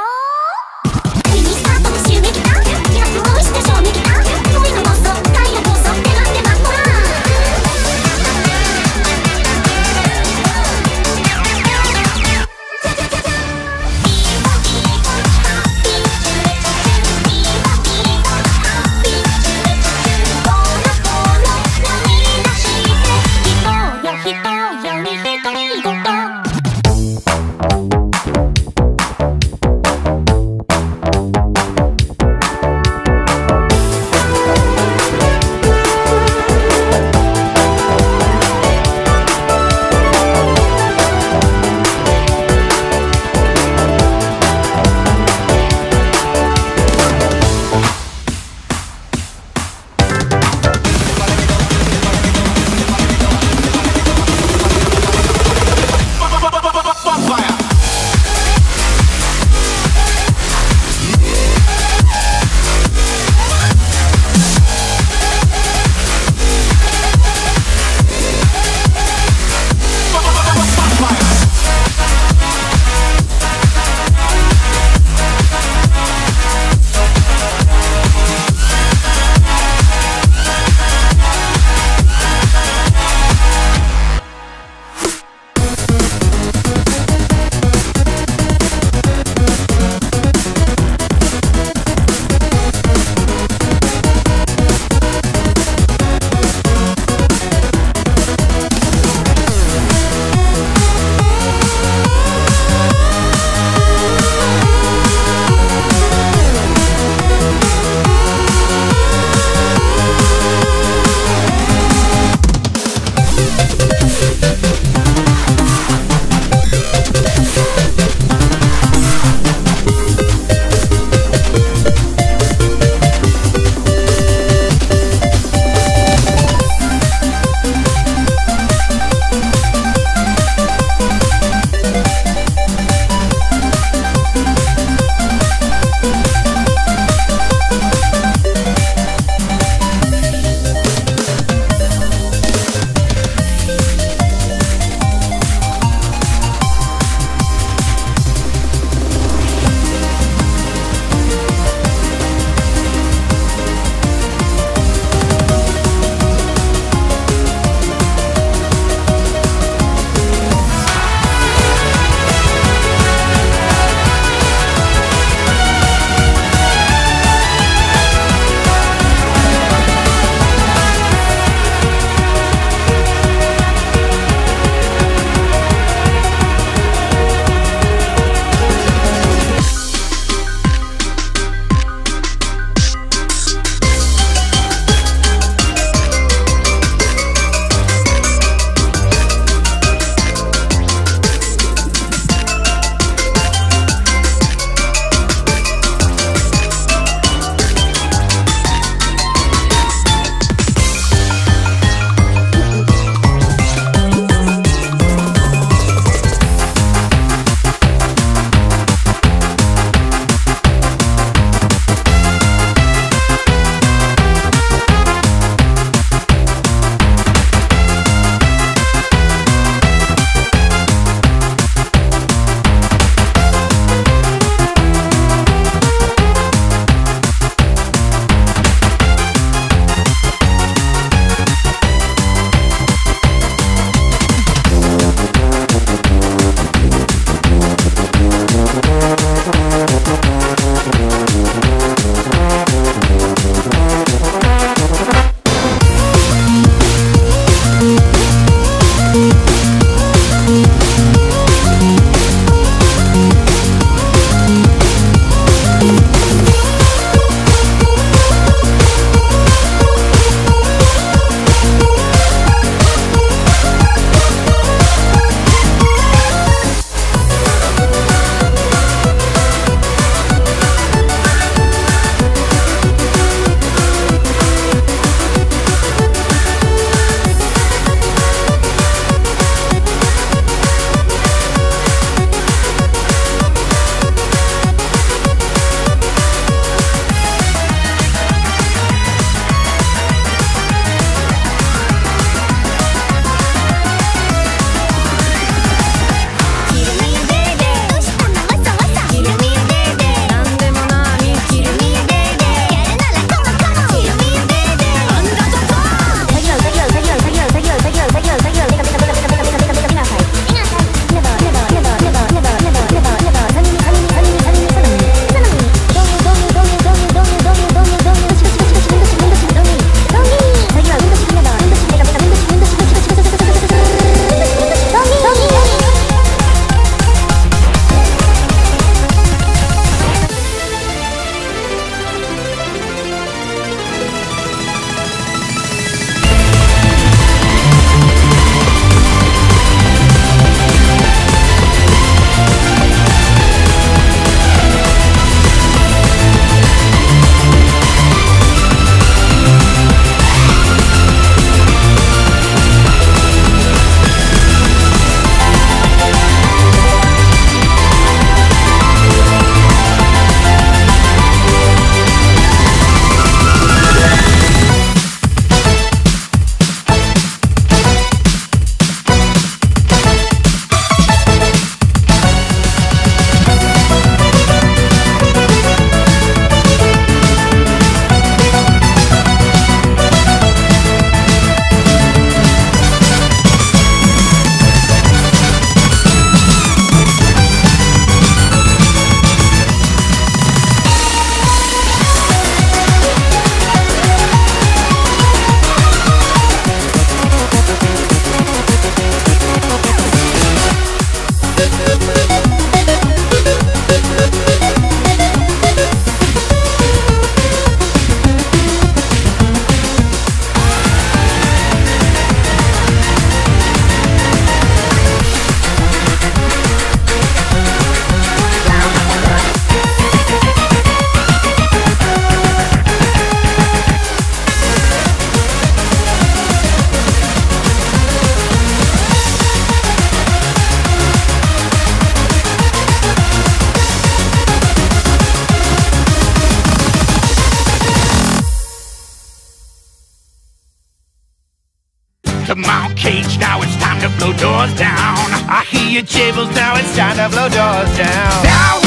よ。blow doors down. I hear your jables now, it's time to blow doors down. Now